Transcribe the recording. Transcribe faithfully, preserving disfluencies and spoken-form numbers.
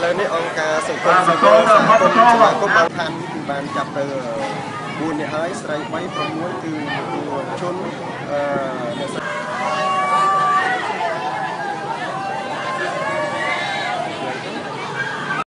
แล้วในองค์การสังคมสังคมสังคมจังหวัดก็บางท่านคือบางจับเตอร์บุญเนี่ยให้ใส่ใบประมวลคือตัวชนในส